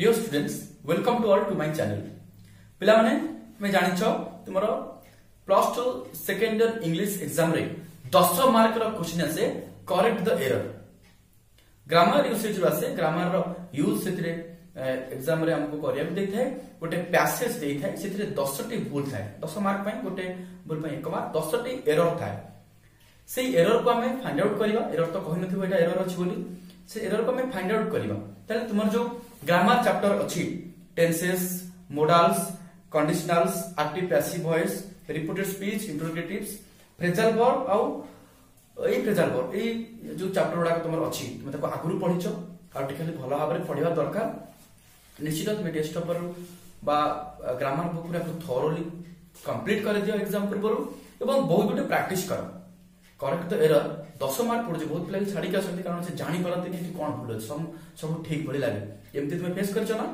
Dear students welcome to all to my channel पिला माने मैं जानि छ तुमरो plus 2 second year English exam रे 10 मार्क रो क्वेश्चन आसे correct the error grammar usage आसे ग्रामर रो यूज सेतरे एग्जाम रे हमको करिया दे थाए गोटे पैसेज दे थाए सेतरे 10 टी भूल थाए 10 मार्क पई गोटे भूल पई एक बार 10 टी एरर थाए सेई एरर को हमें फाइंड आउट करिवा एरर तो कहि नथिबो एटा एरर अछि बोली से एरर को हमें फाइंड आउट करिवा तले तुमर जो ग्रामर चैप्टर अछि tenses modals conditionals active passive voice repeated speech interrogatives phrasal verb और ए फ्रेजल वर्ब ए जो चैप्टर वाला तुमर अछि तुम तको आगुरु पढिछो आर्टिकली भलो भाबरे पढिबा दरकार निश्चित तुम टेस्ट पेपर बा ग्रामर बुक पूरा को थोरली कंप्लीट कर दियो एग्जाम पूर्व एवं बहुत गोटे प्रैक्टिस कर करेक्ट द एरर 10 मार्क पड़जे बहुत प्लेन छाडी के आसते कारण से जानि परते कि कोन भूल सब सब ठीक भली लागे एमते तुमे फेस करछो ना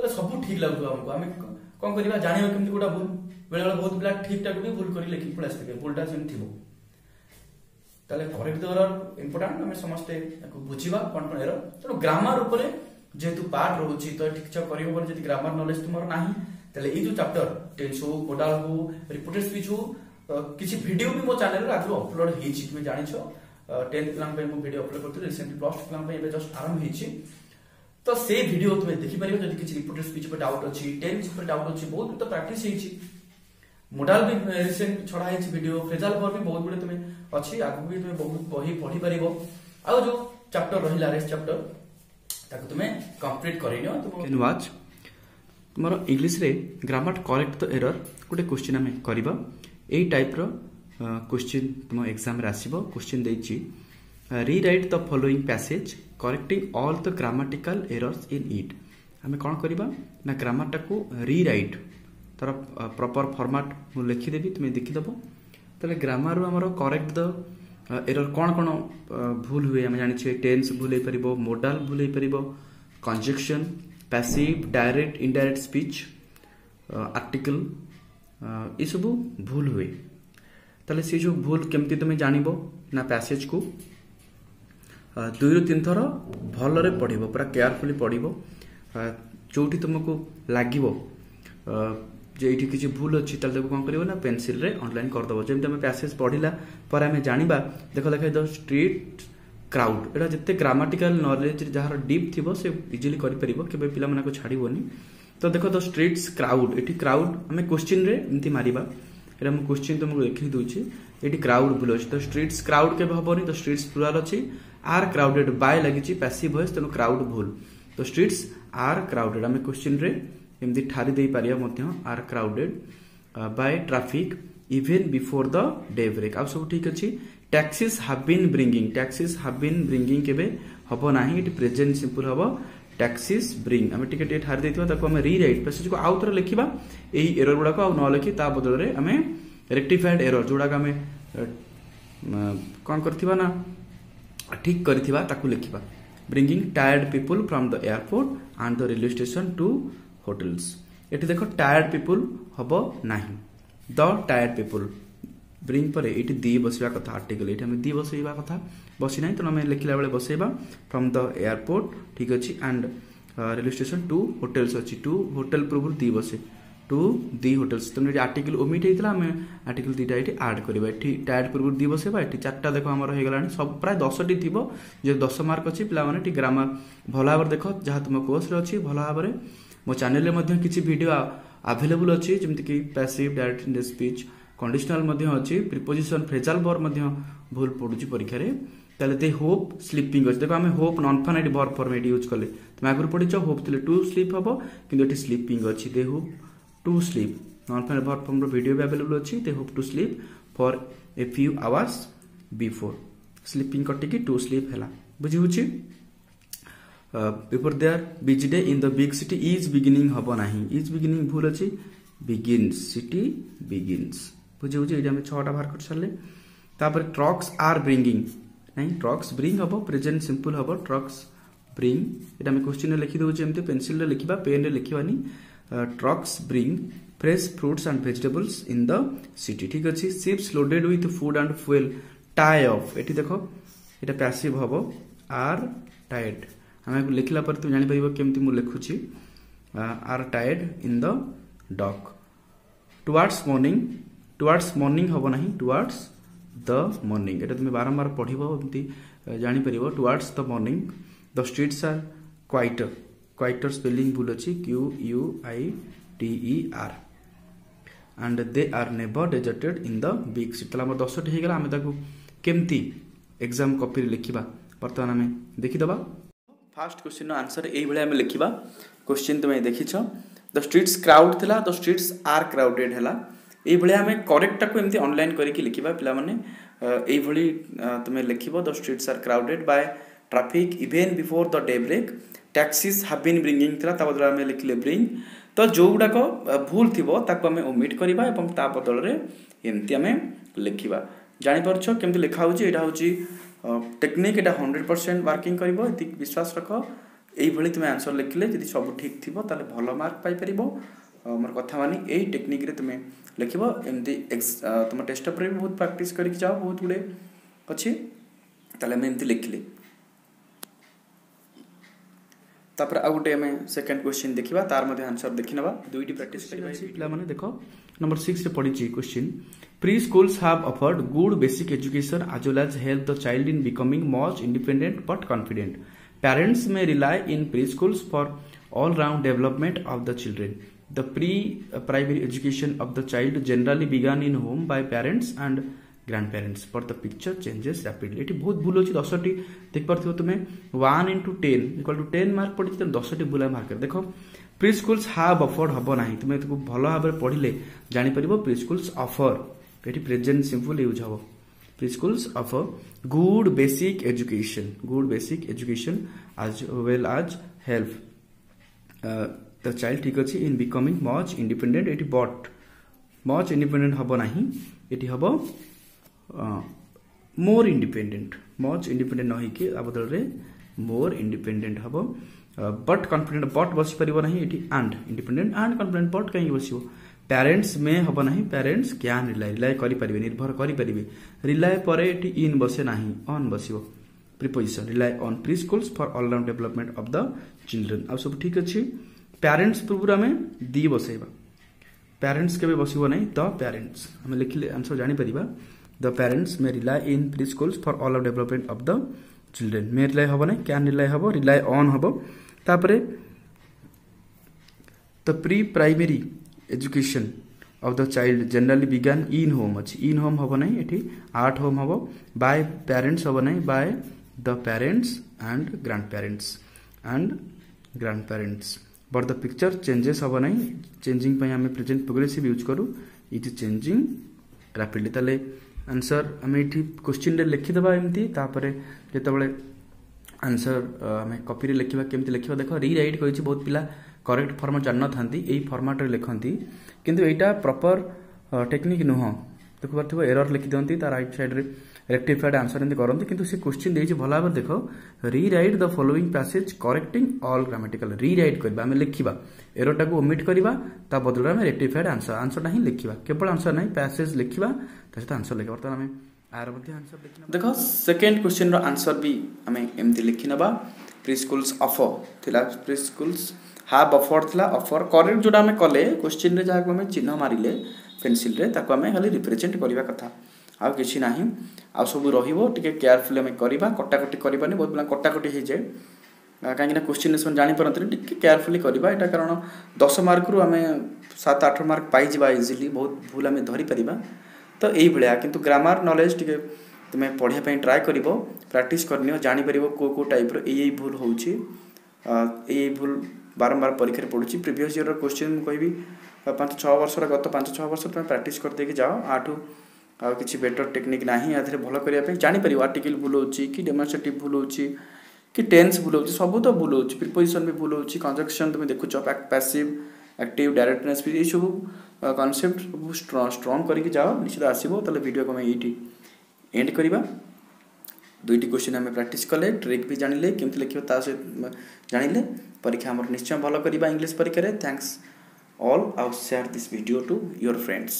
त सब ठीक लागतो हमको हमें कोन करबा जानियो केमति गोटा भूल बेले बहुत ब्लैक ठीक टाक भी भूल करी लेकिन पळास के भूलटा सेम थिबो तले करेक्ट द एरर इंपोर्टेंट हमें समस्त को बुझीबा कोन कोन एरर तो ग्रामर ऊपर जेतु पार्ट रहउची तो ठीक छ करियो पर जति ग्रामर नॉलेज तुम्हारो नाही तले ई जो चैप्टर टेंस हो कोडाल हो रिपीटेड स्पीच हो किसी वीडियो भी मो चैनल रे आगु अपलोड हे छी तुम जानि छो 10th क्लास पे मो वीडियो अपलोड करथि रिसेंटली प्लस 2 क्लास पे एबे जस्ट आरंभ हे छी तो से वीडियो तुम देखि परिबो जदि किसी रिपोर्टेड स्पीच पे डाउट अछि टेंस पे डाउट अछि बहुत तो प्रैक्टिस हे छी मोडल भी रिसेंट छोड़ा हे छी वीडियो फ्रेजल वर्ब भी बहुत बड़े तुम अछि आगु भी तुम बहुत बही पढ़ी परिबो आ जो चैप्टर रहिला रे चैप्टर ताको तुम कंप्लीट करिनो तुम कैन वाच तुम्हारा इंग्लिश रे ग्रामर करेक्ट द एरर गोटे क्वेश्चन हमें करबा ए टाइप रो क्वेश्चन तुम एग्जाम रे आसीबो क्वेश्चन देछि rewrite the following passage correcting all the grammatical errors in it हमें कोन करबा ना ग्रामर टाको रीराइट तर प्रॉपर फॉर्मेट मु लिखि देबी तुम देखि दबो तले ग्रामर रो हमरो करेक्ट द एरर कोन कोन भूल हुए हम जानि छी टेंस भूल हे परिबो मोडल भूल हे परिबो conjunction passive direct indirect speech article ये सब भूल हुए तले से जो भूल केमती तुम जानिबो ना पैसेज को दुई रु तीन थर भल रे पढ़िबो पूरा केयरफुली पढ़िबो जोठी तुमको लागिबो जे एठी किछि भूल अछि तले कोन करिवो ना पेंसिल रे ऑनलाइन कर दबो जेम तुम पैसेज पढ़िला पर हमें जानिबा देखो देखै द स्ट्रीट क्राउड एटा जत्ते ग्रामेटिकल नॉलेज जहार डीप थिबो से इजीली करि परिबो केबे पिला मानको छाड़िबोनी तो देखो द स्ट्रीट्स क्राउड एठी क्राउड हमें क्वेश्चन रे एंती मारिबा एरा हम क्वेश्चन तुमको लिखि दोछि एठी क्राउड भूल अछि तो स्ट्रीट्स क्राउड के भबोनी तो स्ट्रीट्स प्लुरल अछि आर क्राउडेड बाय लागिछि पैसिव वॉइस तनो क्राउड भूल तो स्ट्रीट्स आर क्राउडेड हमें क्वेश्चन रे एंती ठारी देई पारिया मध्य are crowded by traffic even before the day break आ सब ठीक अछि टैक्सीज हैव बीन ब्रिंगिंग केबे हबो नाही एठी प्रेजेंट सिंपल हबो टैक्सीज ब्रिंग हमें टिकट ये ठार देथिबा ताको हम रीराइट पैसेज को आउतर लिखिबा एही एरर गुडा को न लिखि ता बदल रे हमें रेक्टिफाइड एरर जोडा का हमें कोन करथिबा ना ठीक करथिबा ताको लिखिबा bringing tired people from the airport and the railway station to hotels एठी देखो टायर्ड पीपल हबो नाही द टायर्ड पीपल ब्रिंग पर एठी दी बसिबा कथा आर्टिकल एठी हम दी बसिबा कथा बसि नै त हम लिखिला बेले बसेबा फ्रॉम द एयरपोर्ट ठीक अछि and railway station to hotels अछि टू होटल प्रभु दी बसे टू दी होटल्स त जे आर्टिकल ओमिट हेतला हम आर्टिकल दीटा एठी ऐड करबा एठी टायर्ड प्रभु दी बसेबा एठी चारटा देखो हमर हे गेलानी सब प्राय 10 टी थिबो जे 10 मार्क अछि पिला माने टी ग्रामर भला बर देखो जहा तुम कोर्स रे अछि भला बरे मो चैनल रे मध्ये किछि वीडियो अवेलेबल अछि जेमति कि passive direct in speech conditional मध्य अछि प्रीपोजिशन फ्रेजल वर्ब मध्य भूल पडुची परीक्षा रे तले दे होप स्लीपिंग अछि देखो हमें hope non finite verb format use करले त आगुर पडिचो होप तले टू स्लीप हबो किंतु एठी स्लीपिंग अछि they hope to sleep non finite verb form रो वीडियो भी अवेलेबल अछि they hope to sleep for a few hours before sleeping कटि कि टू स्लीप हला बुझि होछि before their busy day in the big city is beginning हबो नाही इज बिगिनिंग भूल अछि बिगिन्स सिटी बिगिन्स बुझे बुझे ये छटा बाहर कर सारे तापर ट्रक्स आर ब्रिंगिंग नहीं ट्रक्स ब्रिंग हम प्रेजेंट सिंपल हम ट्रक्स ब्रिंग ये क्वेश्चन लिखी देखिए पेनसिल रे लिखा पेन रे लिखवानी trucks bring fresh fruits and vegetables in the city ठीक अच्छे ships loaded with food and fuel tie of ये देख ये पैसिव हम आर टाइड आम लिखला तुम जापर केमती मुझे लिखुची are tired in the dock towards morning हम ना टुवर्ड्स द मॉर्निंग ये तुम बारंबार पढ़ो एमती जापर towards the morning the streets are quieter quieter spelling भूल अच्छी QUITER and they are never deserted in the big city आम 10टी हो गला आम केमती एग्जाम कॉपी लिखा बर्तमान आम देखीद फास्ट क्वेश्चन आंसर ये आम लिखा क्वेश्चन तुम्हें देखीच द स्ट्रीट्स क्राउड थिला द स्ट्रीट्स आर क्राउडेड है ये आम करेक्टा को एमती ऑनलाइन करके लिखा पाने ये तुम्हें लिख the streets are crowded by traffic even before the day break taxis have been bringing था बदल में लिखले ब्रिंग तो जो गुड़ाक भूल थी आम ओमिट करवा बदल में एमती आम लिखा जापर केमती लिखा यहाँ हूँ टेक्निक यहाँ 100% वर्किंग कर विश्वास रख ये तुम्हें आंसर लिखले जी सब ठीक थी तेल भल मार्क पाइपर मोर कथा मानी यही टेक्निक्रे तुम्हें लिख एमती तुम टेस्ट पेपर भी बहुत प्राक्ट कर जाओ बहुत गुड़े अच्छी तेल एमती लिखली तापर आ गए सेकेंड क्वेश्चन देखा तार आंसर देखने दुईट प्राक्ट पे देख नंबर 6 पढ़ी question pre schools have offered good basic education as well as help the child in becoming more independent but confident Parents may rely in preschools for all-round development of the children. The pre-primary education of the child generally began in home by parents and grandparents. But the picture changes rapidly. इटी बहुत भूल होची 10टी देख पार्थो तुम्हें 1 into 10 mark पड़ी तुम 10टी भूला mark कर देखो प्रीस्कूल्स हैव ऑफर्ड हबो नाही तुम्हें तुमको भलो भाबरे पढ़िले जानि परिबो प्रीस्कूल्स ऑफर एटी प्रेजेंट सिंपल यूज हबो Preschools offer good basic education as well as help the child ठीक अच्छे in becoming much independent एटी but much independent हबो नहीं एटी हबो much independent नहीं कि अब बदल रे more independent हबो but confident but बस परिवार नहीं एटी and independent and confident but कहीं बस हो पेरेंट्स में हम ना पेरेंट्स क्या रिलाय रिलाय करेंगे निर्भर करेंगे रिलाय पर इन बसे ना ऑन बस preposition rely on preschools for all round development of the children आ सब ठीक अच्छे पेरेंट्स पूर्व आम दी बसैबा पेरेंट्स के बस ना द पेरेंट्स आम लिखिले आंसर जापर the parents may rely in preschools for all round development of the children may rely हम ना क्या रिलाय हम रिलाय ऑन हम तापर the pre primary education of the child generally began in home अच्छी in home हम ना ये आर्ट होम हम बाय पेरेंट्स हम ना by the parents and grandparents but the picture changes hmm ना चेंजिंग आम प्रेजेंट प्रोग्रेसिव यूज करूँ इट इज चेंजिंग रैपिडली ताले आंसर आम ये क्वेश्चन लिखिदेबा एमती जितेबाला आंसर आम कॉपी लिखा केमती लिखा देख रि राइट कर बहुत पिला करेक्ट फॉर्मेट जान न था यही फॉर्मेट रे लिखती किंतु एटा प्रॉपर टेक्निक नुह देखो पार्थिव एरर लिखि दिखती राइट साइड रे रेक्टिफाइड आंसर एमती करते किंतु से क्वेश्चन देइछि भला भाबरे देखो rewrite the following passage correcting all grammatical rewrite करबा आमे लिखिबा एरर टाकू ओमिट करबा ता बदलरा आमे रेक्टिफाइड आंसर आंसर नाही लिखिबा केवल आंसर नाही पैसेज लिखिबा ता सहित आंसर लिखिबा बर्तमान आमे आर मध्ये आंसर लिखिना देखो सेकंड क्वेश्चन रो आंसर भी आमे एमती लिखिनबा प्री स्कूल्स ऑफर थिला प्री स्कूल्स हाँ बफर था अफर करेक्ट जोड़ा आम कले क्वेश्चन जहाँ आम चिन्ह मारे पेनसिल आम खाली रिप्रेजेंट करवा कथा आउ कि ना आ सब रोटे केयरफुल आम करवा कटाकटी करवानी बहुत पिला कटाकटी हो जाए कहीं क्वेश्चन से जापरते टी केयरफुली करवा यहाँ कारण 10 मार्क रु आम 7-8 मार्क पाई इजिली बहुत भूल आम धरीपर तो यही किंतु ग्रामर नॉलेज टी तुम्हें पढ़ाई ट्राए कर प्राक्ट कर जापर कौ कौ टाइप्र यही भूल हो भूल बारंबार परीक्षा पढ़ुची प्रिवियस इयर क्वेश्चन कहि 5-6 वर्ष गत 5-6 वर्ष तुम प्राक्ट करदे जाओ आठ कि बेटर टेक्निक ना या भल करने जापर आर्टिकल भूल होची कि डेमोंस्ट्रेटिव भूल होची कि टेंस भूल होची सब तो भूल होची प्रिपोजिशन भी भूल होची कंजक्शन तुम देखु पैसिव एक्टिव डायरेक्टनेस भी ये सब कॉन्सेप्ट सब स्ट्रॉन्ग करके जाओ निश्चित आसो तो वीडियो को ये एंड करवा दुईटी क्वेश्चन आम प्राक्ट कले ट्रिक भी जानिले केमती लिखा जानिले परीक्षा आम निश्चय भल करवा इंग्लिश परीक्षा। थैंक्स ऑल आउ share this video to your friends.